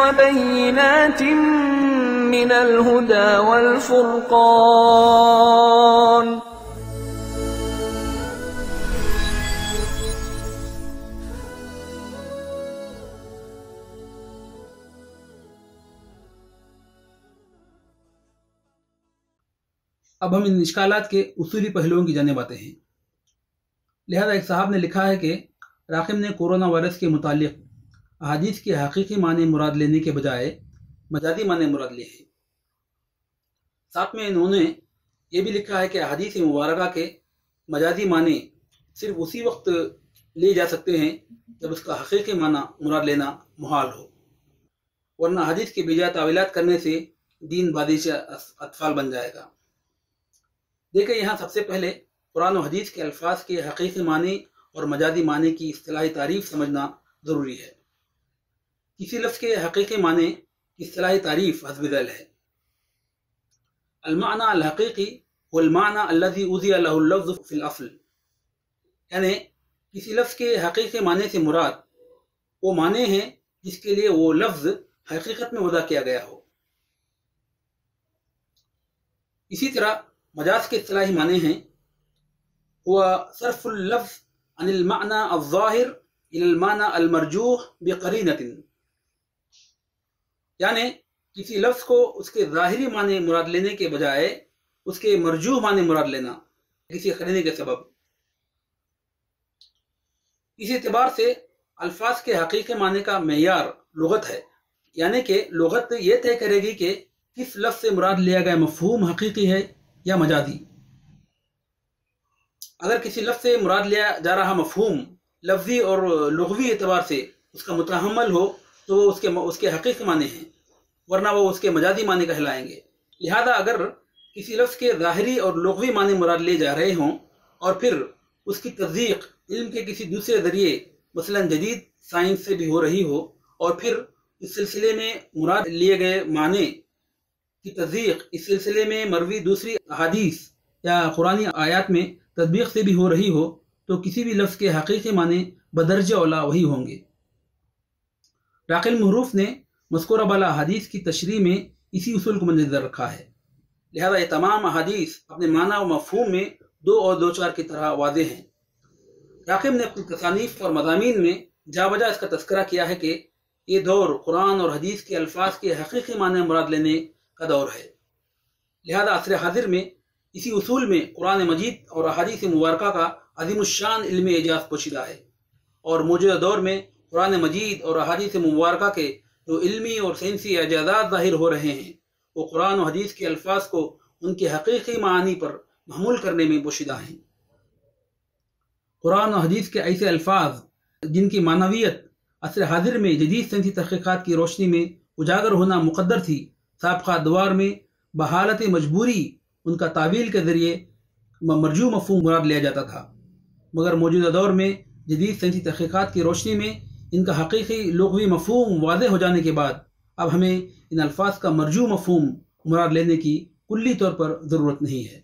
وبينات من الهدى والفرقان अब हम इन इश्कालात के उसूली पहलुओं की जाने बातें हैं। लिहाजा एक साहब ने लिखा है कि राकिम ने कोरोना वायरस के मुतालिक अहादीस के हकीकी माने मुराद लेने के बजाय मजाजी माने मुराद लिए हैं। साथ में इन्होंने ये भी लिखा है कि अहादीस मुबारक के मजाजी माने सिर्फ उसी वक्त लिए जा सकते हैं जब उसका हकीकी माना मुराद लेना मुहाल हो, वरना अहादीस के बेजा तावीलात करने से दीन बादिश अतफाल बन जाएगा। देखिए, यहाँ सबसे पहले कुरान और हदीस के अल्फाज के हकीकी माने और मजाजी माने की इस्तिलाही तारीफ समझना ज़रूरी है। किसी लफ्ज़ के हकीकी माने की इस्तिलाही तारीफ हस्ब-ए-ज़ैल है। अल-माना अल-हकीकी हुवा अल-माना अल्लज़ी उज़िया लहु अल-लफ़्ज़ु फ़िल अस्ल, यानी किसी लफ्ज़ के हकीकी माने से मुराद वो माने हैं जिसके लिए वो लफ्ज़ हकीकत में वज़ा किया गया हो। इसी तरह मजाज के इस्तिलाही माने हैं हुआ सर्फुल लफ्ज़ अनिल माना अज़्ज़ाहिर इलल माना अल मरजूह बिक़रीनतिन, यानी किसी लफ्ज़ को उसके ज़ाहिरी माने मुराद लेने के बजाय उसके मरजूह माने मुराद लेना किसी क़रीने के सबब। इस एतबार से अल्फाज के हकीकी माने का मेयार लुग़त है, यानी कि लुग़त ये तय करेगी कि किस लफ्ज़ से मुराद लिया गया मफ़हूम हकीकी है या मजाजी। अगर किसी लफ्ज़ से मुराद लिया जा रहा मफहूम लफ्जी और लुग़वी एतबार से उसका मुतहम्मल हो तो वो उसके हकीकी माने हैं, वरना वो उसके मजाजी माने कहलाएंगे। लिहाजा अगर किसी लफ्ज़ के ज़ाहरी और लुग़वी माने मुराद लिए जा रहे हों और फिर उसकी तस्दीक इल्म के किसी दूसरे ज़रिए मसलन जदीद साइंस से भी हो रही हो और फिर इस सिलसिले में मुराद लिए गए माने की तस्दीक इस सिलसिले में मरवी दूसरी अहादीस या कुरानी आयात में तदबीक से भी हो रही हो तो किसी भी लफ्ज़ के हकीकी माने बदर्ज औला वही होंगे। राकिल महरूफ ने मस्कूरा बाला अहादीस की तशरी में इसी उसूल को मद्देनज़र रखा है। लिहाजा ये तमाम अहादीस अपने माना और मफहूम में दो और दो चार की तरह वादे हैं। राकिम ने अपनी तसानीफ और मज़ामीन में जा बजा इसका तस्करा किया है कि ये दौर कुरान और हदीस के अल्फाज के हकीकी माने मुराद लेने का दौर है। लिहाजा असर हाजिर में इसी उसूल में कुरान मजीद और अहादीस मुबारका का अज़ीमुश्शान इल्मी एजाज पोशीदा है और मौजूदा दौर में कुरान मजीद और अहादीस मुबारका के जो इल्मी और साइंसी एजाजात ज़ाहिर हो रहे हैं वो कुरान और हदीस के अल्फाज को उनके हकीकी मानी पर महमूल करने में पोशीदा हैं। कुरान और हदीस के ऐसे अल्फाज जिनकी मानवियत असर हाजिर में जदीद साइंसी तहक़ीक़ात की रोशनी में उजागर होना मुक़द्दर थी, साबका दौर में बहालत मजबूरी उनका तावील के ज़रिए मरजू मफहूम मुराद लिया जाता था, मगर मौजूदा दौर में जदीद साइंसी तहक़ीक़ात की रोशनी में इनका हकीकी लुग़वी मफहूम वाज़े हो जाने के बाद अब हमें इन अल्फाज का मरजू मफहूम मुराद लेने की कुल्ली तौर पर ज़रूरत नहीं है।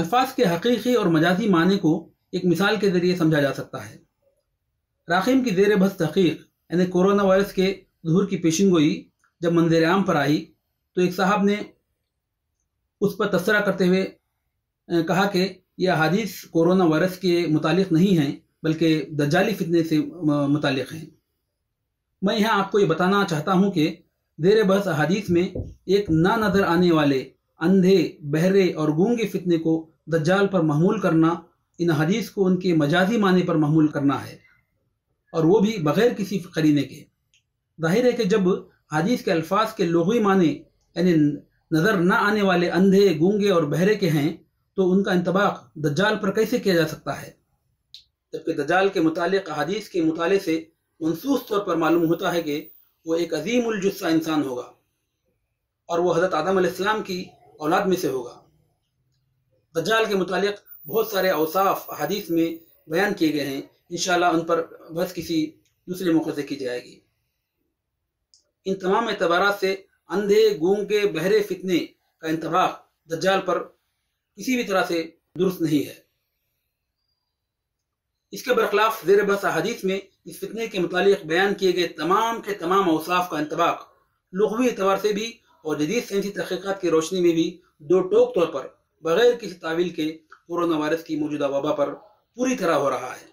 अल्फाज के हकीकी और मजाजी माने को एक मिसाल के ज़रिए समझा जा सकता है। राकिम की ज़ेर बहस तहक़ीक़ यानी कोरोना वायरस के ज़ुहूर की पेशिनगोई जब मंज़र आम पर आई तो एक साहब ने उस पर तस्सरा करते हुए कहा कि यह अहादीस कोरोना वायरस के मुतालिक नहीं हैं बल्कि दज्जाली फितने से मुतालिक हैं। मैं यहाँ आपको ये बताना चाहता हूँ कि ज़ेर बहस अहादीस में एक ना नज़र आने वाले अंधे, बहरे और गूंगे फितने को दज्जाल पर महमूल करना इन अहादीस को उनके मजाजी माने पर महमूल करना है, और वो भी बग़ैर किसी करीने के। ज़ाहिर है कि जब हदीस के अल्फाज के लुग़वी माने यानी नज़र ना आने वाले अंधे, गूंगे और बहरे के हैं तो उनका इंतबाक दज्जाल पर कैसे किया जा सकता है, जबकि दज्जाल के मुतालिक हदीस के मुताले से मनसूस तौर पर मालूम होता है कि वो एक अज़ीम उलजुस्सा इंसान होगा और वह हज़रत आदम अलैहिस्सलाम की औलाद में से होगा। दज्जाल के मुतालिक बहुत सारे औसाफ हदीस में बयान किए गए हैं, इंशाअल्लाह उन पर बहस किसी दूसरे मौके से की जाएगी। इन तमाम एतबारात से अंधे, गूंगे, बहरे फितने का इंतबाक दज्जाल पर किसी भी तरह से दुरुस्त नहीं है। इसके बरखिलाफ ज़ेर बहस हदीस में इस फितने के मुतालिक बयान किए गए तमाम के तमाम औसाफ का इंतबाक लुग़वी एतबार से भी और जदीद साइंसी तहक़ीक़ात की रोशनी में भी दो टोक तौर पर बगैर किसी तावील के कोरोना वायरस की मौजूदा वबा पर पूरी तरह हो रहा है।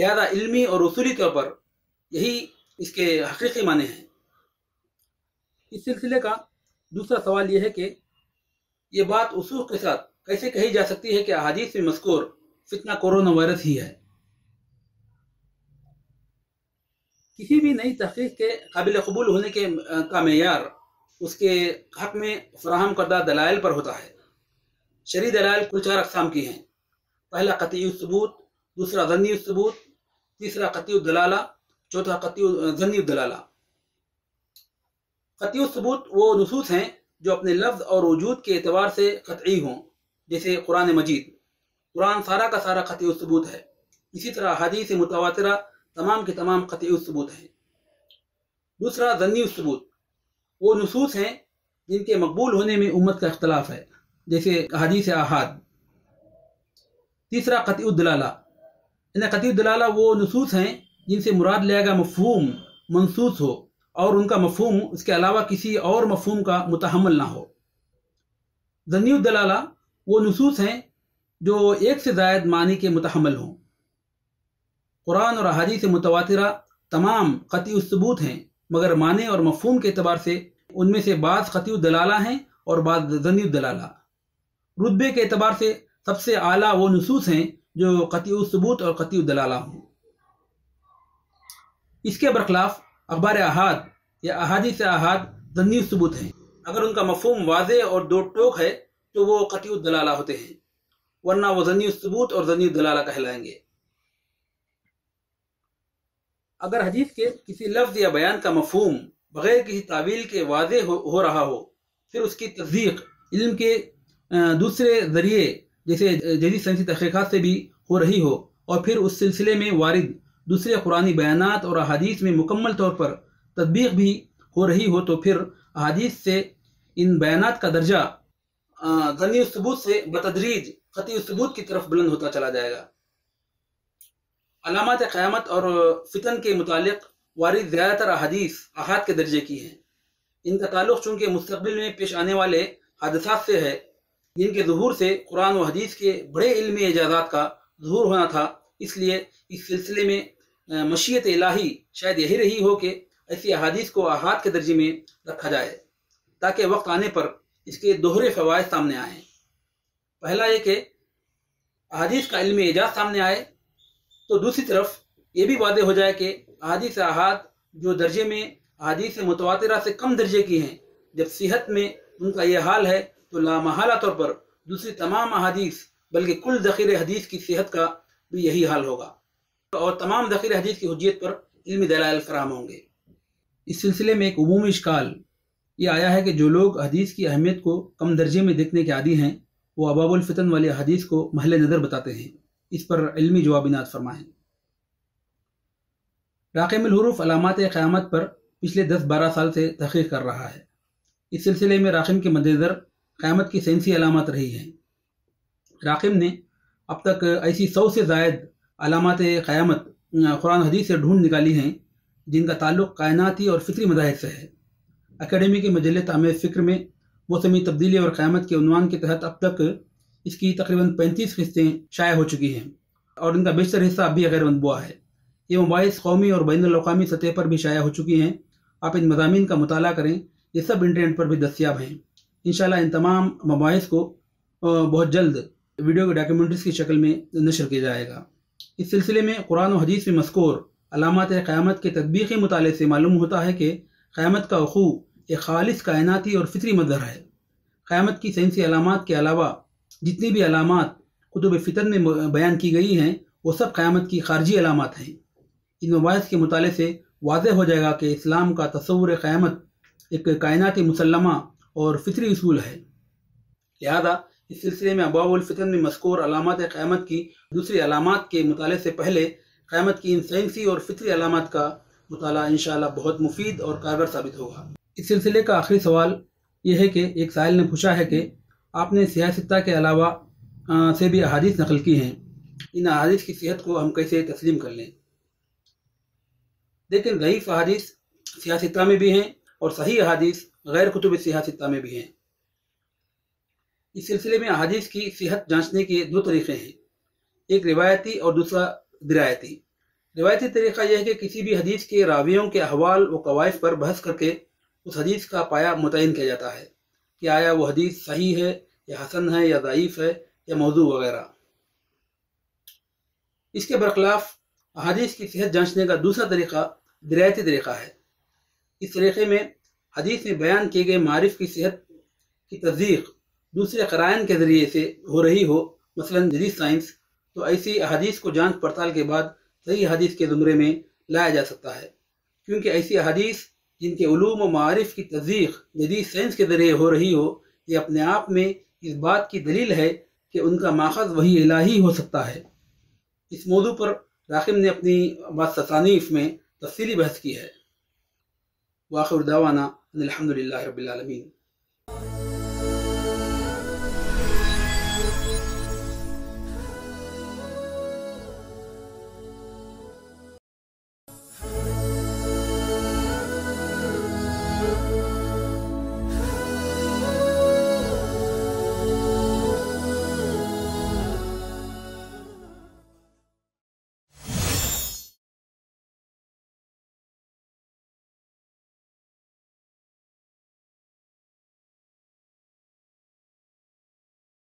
लिहाजा इल्मी और उसूली तौर पर यही इसके हकीकी माने हैं। इस सिलसिले का दूसरा सवाल यह है कि यह बात उसूल के साथ कैसे कही जा सकती है कि अहादीस में मज़कूर फितना कोरोना वायरस ही है। किसी भी नई तहक़ीक़ के काबिल कबूल होने के का मेयार उसके हक़ में फराहम करदा दलाइल पर होता है। शरई दलाइल कुल चार अक़साम की हैं। पहला क़तई सबूत, दूसरा ज़न्नी सबूत, तीसरा क़तई दलाला, चौथा क़तई ज़न्नी दलाला। क़तई सबूत वो नुसूस हैं जो अपने लफ्ज़ और वजूद के एतबार से क़तई हों, जैसे कुरान मजीद। कुरान सारा का सारा क़तई सबूत है। इसी तरह हदीस मुतवातिरा तमाम के तमाम क़तई सबूत हैं। दूसरा ज़न्नी सबूत वो नुसूस हैं जिनके मकबूल होने में उम्मत का इख्तलाफ है, जैसे हदीस अहाद। तीसरा क़तई दलाला, यानी क़तई दलाला वो नुसूस हैं जिनसे मुराद लिया मफ़हूम मनसूस हो और उनका मफ़हूम उसके अलावा किसी और मफ़हूम का मुतहमल ना हो। ज़न्नी दलाला वो नुसूस हैं जो एक से ज़ायद मानी के मुतहमल हों। कुरान और अहादीस मुतवातिरा तमाम क़तई सबूत हैं, मगर माने और मफ़हूम के एतबार से उनमें से बाज़ क़तई दलाला हैं और बाज़ ज़न्नी दलाला। रुतबे के एतबार से सबसे आला वो नुसूस हैं जो क़तई सबूत और क़तई दलाला हों। इसके बरखिलाफ अखबार अहाद या अहादीस अहाद ज़न्नी सबूत हैं। अगर उनका मफ़हूम वाज़े और दो टोक है तो वो क़तई दलाला होते हैं, वरना वो ज़न्नी सबूत और ज़न्नी दलाला कहलाएंगे। अगर हदीस के किसी लफ्ज़ या बयान का मफ़हूम बग़ैर किसी तावील के वाज़े हो रहा हो, फिर उसकी तस्दीक़ इल्म के दूसरे ज़रिए जैसे जदीद साइंसी तहक़ीक़ात से भी हो रही हो और फिर उस सिलसिले में वारिद दूसरे कुरानी बयानात और अहादीस में मुकम्मल तौर पर तदबीक़ भी हो रही हो, तो फिर अहादीस से इन बयानात का दर्जा ज़न्नी सबूत से बतदरीज क़तई सबूत की तरफ बुलंद होता चला जाएगा। अलामात-ए-क़यामत और फितन के मुतालिक वारिद ज़्यादातर अहादीस अहाद के दर्जे की हैं। इनका ताल्लुक़ चूँकि मुस्तक़बिल में पेश आने वाले हादसात से है, जिनके ज़ुहूर से कुरान व हदीस के बड़े इल्मी एजाज़ात का ज़ुहूर होना था, इसलिए इस सिलसिले में मशीयत इलाही शायद यही रही हो कि ऐसी अहादीस को अहाद के दर्जे में रखा जाए, ताकि वक्त आने पर इसके दोहरे फ़वाइद सामने आएँ। पहला ये कि अहादीस का इल्मी एजाज़ सामने आए, तो दूसरी तरफ ये भी वादे हो जाए कि अहादीस अहाद जो दर्जे में अहादीस मुतवातिरा से कम दर्जे की हैं, जब सिहत में उनका यह हाल है तो लामहला तौर पर दूसरी तमाम अहादीस बल्कि कुल ज़ख़ीरे हदीस की सेहत का भी यही हाल होगा और तमाम ज़ख़ीरे हदीस की हुज्जियत पर इल्मी दलाइल फराहम होंगे। इस सिलसिले में एक उमूमी इश्काल ये आया है कि जो लोग हदीस की अहमियत को कम दर्जे में देखने के आदी हैं वो अबवाबुल फितन वाली हदीस को महल नज़र बताते हैं। इस पर इल्मी जवाब इनात फरमाएँ। राकिम अलामात-ए-क़यामत पर पिछले 10-12 साल से तहक़ीक़ कर रहा है। इस सिलसिले में राकिम के मद्देनज़र क़यामत की साइंसी अलामत रही हैं। राकिम ने अब तक ऐसी 100 से ज़ायद अलामात-ए-क़यामत कुरान हदीस से ढूंढ निकाली हैं जिनका ताल्लुक़ कायनाती और फ़िक्री मज़ाहिब से है। अकेडमी के मजले तामीर फ़िक्र में मौसमी तब्दीली और क़यामत के उन्वान के तहत अब तक इसकी तकरीबन 35 किस्तें शाया हो चुकी हैं और इनका बेशतर हिस्सा अब भी गैर मतबूआ है। ये मुबाहिस कौमी और बैनुल-अक़वामी सतह पर भी शाया हो चुकी हैं। आप इन मज़ामीन का मुताला करें, ये सब इंटरनेट पर भी दस्तियाब हैं। इंशाअल्लाह इन तमाम मबाहिस को बहुत जल्द वीडियो के डॉक्यूमेंट्रीज़ की शक्ल में नशर किया जाएगा। इस सिलसिले में कुरान और हदीस में मज़कूर अलामात-ए-क़यामत के तदबीक़ी मुताले से मालूम होता है कि क़यामत का वक़ू एक ख़ालिस कायनाती और फ़ितरी मंज़र है। क़यामत की साइंसी अलामात के अलावा जितनी भी अलामात कुतुब फितन में बयान की गई हैं वो सब क़यामत की ख़ारजी अलामात हैं। इन मबाहिस के मुताले से वाज़ह हो जाएगा कि इस्लाम का तसव्वुर क़यामत एक कायनाती मुसल्लमा और फ़ितरी उसूल है। लिहाजा इस सिलसिले में अबवाबुल फितन में मज़कूर अलामात-ए-क़यामत की दूसरी अलामात के मुताले से पहले क़यामत की इन साइंसी और फ़ितरी अलामात का मुताला इंशाअल्लाह बहुत मुफीद और कारगर साबित होगा। इस सिलसिले का आखिरी सवाल यह है कि एक साहिल ने पूछा है कि आपने सिहाह सित्ता के अलावा से भी अहादीस नकल की हैं, इन अहादीस की सेहत को हम कैसे तस्लीम कर लें। लेकिन ज़ईफ़ अहादीस सिहाह सित्ता में भी हैं और सही अहादीस गैर कुतुब सिहाह सित्ता में भी हैं। इस सिलसिले में अहादीस की सेहत जांचने के दो तरीक़े हैं, एक रिवायती और दूसरा दिरायती। रिवायती तरीक़ा यह है कि किसी भी हदीस के रावियों के अहवाल व कवायद पर बहस करके उस हदीस का पाया मुतयन किया जाता है कि आया वो हदीस सही है या हसन है या ज़ईफ़ है या मौजू वगैरह। इसके बरखिलाफ हदीस की सेहत जांचने का दूसरा तरीक़ा दिरायती तरीक़ा है। इस तरीक़े में हदीस में बयान किए गए मारिफ की सेहत की तस्दीक दूसरे क़राइन के ज़रिए से हो रही हो, मसलन जदीद साइंस, तो ऐसी हदीस को जांच पड़ताल के बाद सही हदीस के ज़ुमरे में लाया जा सकता है, क्योंकि ऐसी हदीस जिनके उलूम व मारिफ की तस्दीक जदीद साइंस के ज़रिए हो रही हो, ये अपने आप में इस बात की दलील है कि उनका माखज़ वही इलाही हो सकता है। इस मौजू पर राकिम ने अपनी बासनीफ़ में तफसीली बहस की है। वाखिर दावाना अनिल हम्दुलिल्लाहि रब्बिल आलमीन।